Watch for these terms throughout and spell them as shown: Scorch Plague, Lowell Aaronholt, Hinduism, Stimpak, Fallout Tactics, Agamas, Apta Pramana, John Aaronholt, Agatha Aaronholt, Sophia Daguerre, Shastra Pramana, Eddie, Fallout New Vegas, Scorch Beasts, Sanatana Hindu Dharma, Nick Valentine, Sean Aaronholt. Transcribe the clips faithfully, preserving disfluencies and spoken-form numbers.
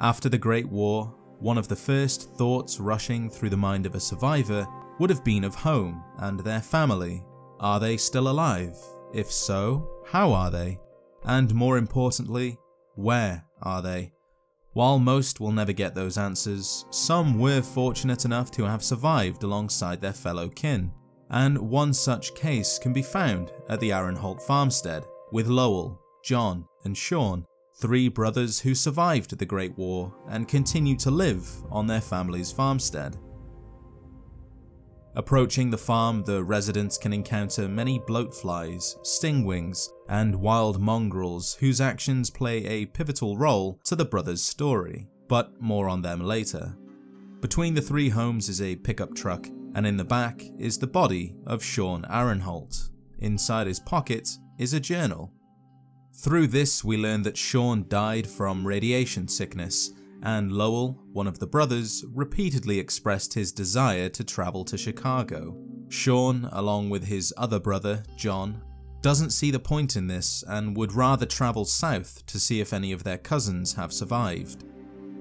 After the Great War, one of the first thoughts rushing through the mind of a survivor would have been of home and their family. Are they still alive? If so, how are they? And more importantly, where are they? While most will never get those answers, some were fortunate enough to have survived alongside their fellow kin, and one such case can be found at the Aaronholt farmstead with Lowell, John, and Sean, three brothers who survived the Great War and continue to live on their family's farmstead. Approaching the farm, the residents can encounter many bloatflies, stingwings, and wild mongrels whose actions play a pivotal role to the brothers' story, but more on them later. Between the three homes is a pickup truck, and in the back is the body of Sean Aaronholt. Inside his pocket is a journal. Through this, we learn that Sean died from radiation sickness, and Lowell, one of the brothers, repeatedly expressed his desire to travel to Chicago. Sean, along with his other brother, John, doesn't see the point in this and would rather travel south to see if any of their cousins have survived.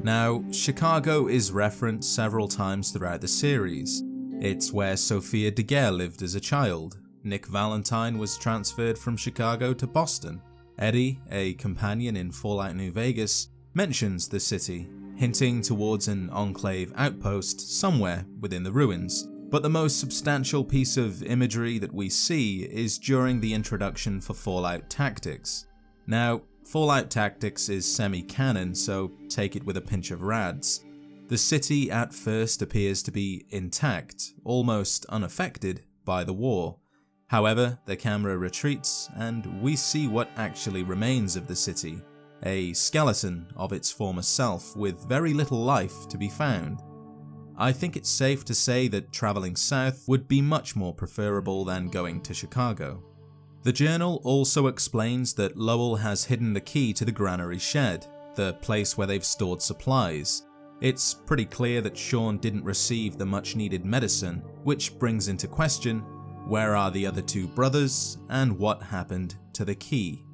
Now, Chicago is referenced several times throughout the series. It's where Sophia Daguerre lived as a child. Nick Valentine was transferred from Chicago to Boston. Eddie, a companion in Fallout New Vegas, mentions the city, hinting towards an enclave outpost somewhere within the ruins, but the most substantial piece of imagery that we see is during the introduction for Fallout Tactics. Now, Fallout Tactics is semi-canon, so take it with a pinch of rads. The city at first appears to be intact, almost unaffected by the war. However, the camera retreats and we see what actually remains of the city. A skeleton of its former self with very little life to be found. I think it's safe to say that travelling south would be much more preferable than going to Chicago. The journal also explains that Lowell has hidden the key to the granary shed, the place where they've stored supplies. It's pretty clear that Sean didn't receive the much needed medicine, which brings into question, where are the other two brothers and what happened to the key?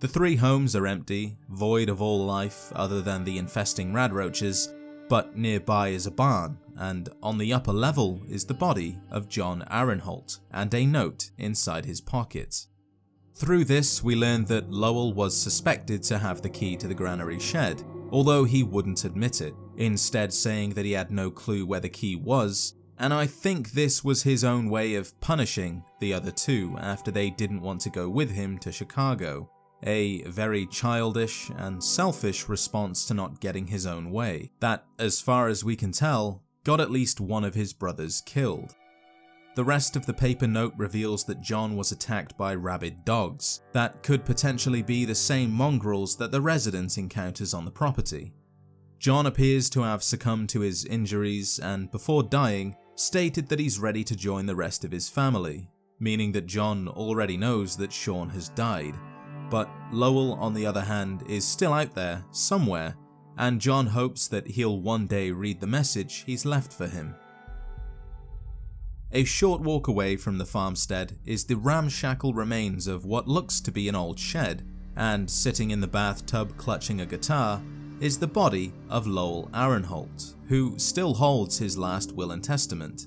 The three homes are empty, void of all life other than the infesting rad roaches, but nearby is a barn, and on the upper level is the body of John Aaronholt and a note inside his pocket. Through this, we learn that Lowell was suspected to have the key to the granary shed, although he wouldn't admit it, instead saying that he had no clue where the key was, and I think this was his own way of punishing the other two after they didn't want to go with him to Chicago. A very childish and selfish response to not getting his own way, that, as far as we can tell, got at least one of his brothers killed. The rest of the paper note reveals that John was attacked by rabid dogs, that could potentially be the same mongrels that the resident encounters on the property. John appears to have succumbed to his injuries and, before dying, stated that he's ready to join the rest of his family, meaning that John already knows that Sean has died. But Lowell, on the other hand, is still out there, somewhere, and John hopes that he'll one day read the message he's left for him. A short walk away from the farmstead is the ramshackle remains of what looks to be an old shed, and sitting in the bathtub clutching a guitar is the body of Lowell Aaronholt, who still holds his last will and testament.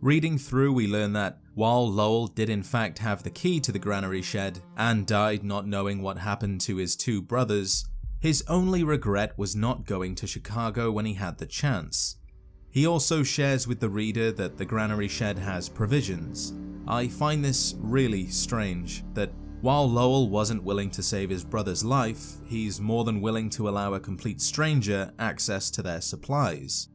Reading through, we learn that while Lowell did in fact have the key to the granary shed and died not knowing what happened to his two brothers, his only regret was not going to Chicago when he had the chance. He also shares with the reader that the granary shed has provisions. I find this really strange, that while Lowell wasn't willing to save his brother's life, he's more than willing to allow a complete stranger access to their supplies.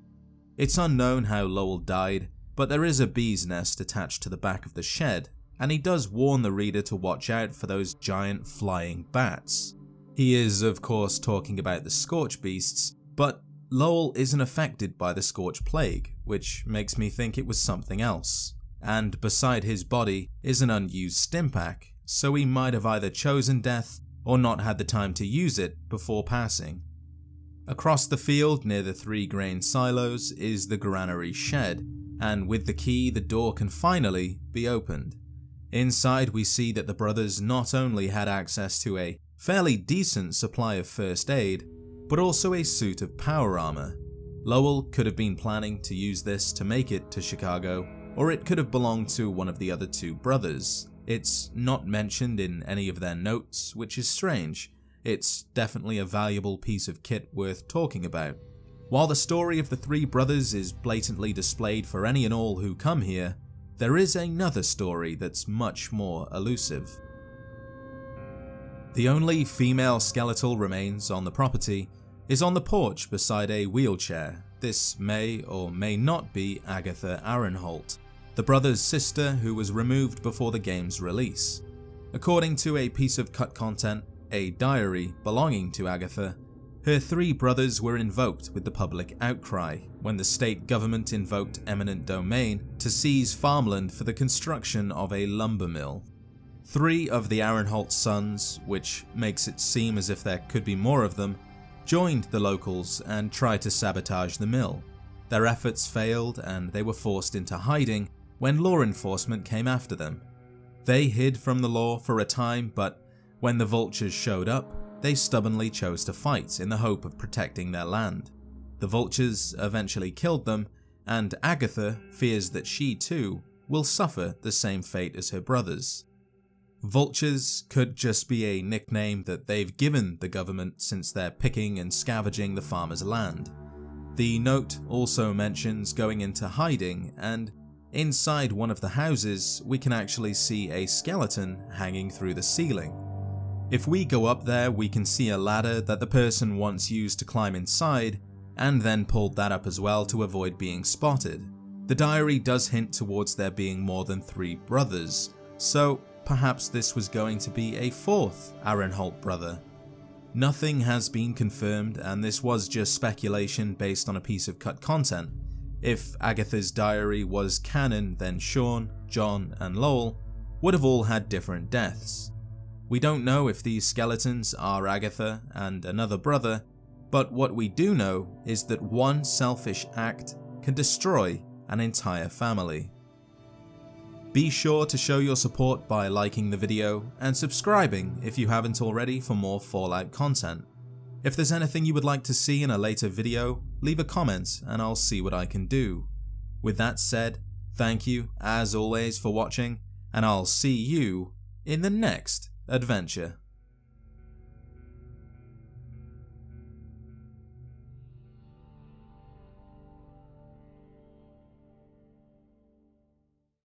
It's unknown how Lowell died, but there is a bee's nest attached to the back of the shed, and he does warn the reader to watch out for those giant flying bats. He is, of course, talking about the Scorch Beasts, but Lowell isn't affected by the Scorch Plague, which makes me think it was something else. And beside his body is an unused Stimpak, so he might have either chosen death or not had the time to use it before passing. Across the field, near the three grain silos, is the granary shed, and with the key, the door can finally be opened. Inside, we see that the brothers not only had access to a fairly decent supply of first aid, but also a suit of power armor. Lowell could have been planning to use this to make it to Chicago, or it could have belonged to one of the other two brothers. It's not mentioned in any of their notes, which is strange. It's definitely a valuable piece of kit worth talking about. While the story of the three brothers is blatantly displayed for any and all who come here, there is another story that's much more elusive. The only female skeletal remains on the property is on the porch beside a wheelchair. This may or may not be Agatha Aaronholt, the brother's sister who was removed before the game's release. According to a piece of cut content, a diary belonging to Agatha, her three brothers were invoked with the public outcry when the state government invoked eminent domain to seize farmland for the construction of a lumber mill. Three of the Aaronholt sons, which makes it seem as if there could be more of them, joined the locals and tried to sabotage the mill. Their efforts failed and they were forced into hiding when law enforcement came after them. They hid from the law for a time, but when the vultures showed up, they stubbornly chose to fight in the hope of protecting their land. The vultures eventually killed them, and Agatha fears that she too will suffer the same fate as her brothers. Vultures could just be a nickname that they've given the government since they're picking and scavenging the farmer's land. The note also mentions going into hiding, and inside one of the houses we can actually see a skeleton hanging through the ceiling. If we go up there, we can see a ladder that the person once used to climb inside, and then pulled that up as well to avoid being spotted. The diary does hint towards there being more than three brothers, so perhaps this was going to be a fourth Aaronholt brother. Nothing has been confirmed, and this was just speculation based on a piece of cut content. If Agatha's diary was canon, then Sean, John, and Lowell would have all had different deaths. We don't know if these skeletons are Agatha and another brother, but what we do know is that one selfish act can destroy an entire family. Be sure to show your support by liking the video and subscribing if you haven't already for more Fallout content. If there's anything you would like to see in a later video, leave a comment and I'll see what I can do. With that said, thank you as always for watching, and I'll see you in the next video adventure.